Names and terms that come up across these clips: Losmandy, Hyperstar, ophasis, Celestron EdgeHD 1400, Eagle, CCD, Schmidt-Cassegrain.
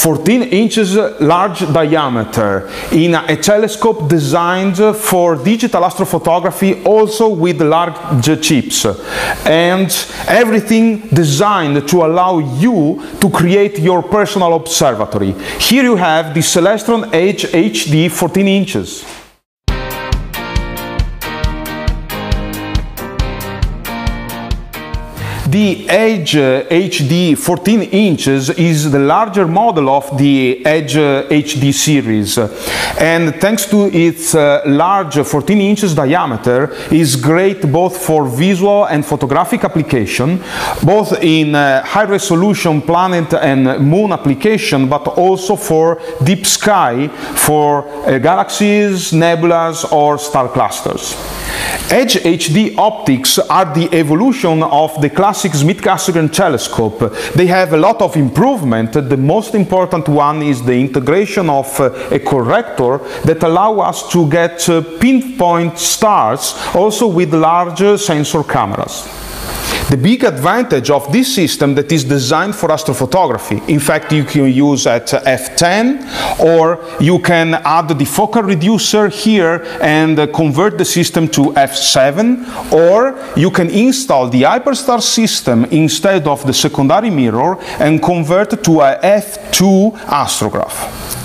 14 inches large diameter in a telescope designed for digital astrophotography, also with large chips, and everything designed to allow you to create your personal observatory. Here you have the Celestron EdgeHD 14 inches. The EdgeHD 14 inches is the larger model of the EdgeHD series, and thanks to its large 14 inches diameter is great both for visual and photographic application, both in high resolution planet and moon application, but also for deep sky, for galaxies, nebulas or star clusters. EdgeHD optics are the evolution of the classic Schmidt-Cassegrain telescope. They have a lot of improvement. The most important one is the integration of a corrector that allow us to get pinpoint stars also with larger sensor cameras. The big advantage of this system that is designed for astrophotography, in fact you can use at f10 or you can add the focal reducer here and convert the system to f7, or you can install the Hyperstar system instead of the secondary mirror and convert to a f2 astrograph.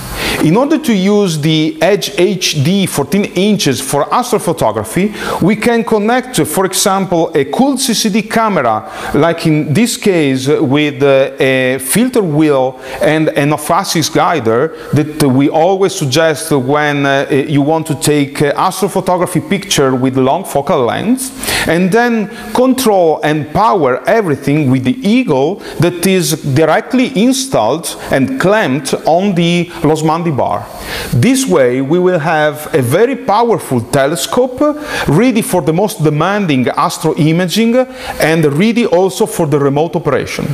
In order to use the EdgeHD 14 inches for astrophotography, we can connect, for example, a cooled CCD camera, like in this case with a filter wheel and an ophasis guider that we always suggest when you want to take astrophotography picture with long focal length, and then control and power everything with the Eagle that is directly installed and clamped on the Losmandy bar. This way we will have a very powerful telescope ready for the most demanding astro imaging and ready also for the remote operation.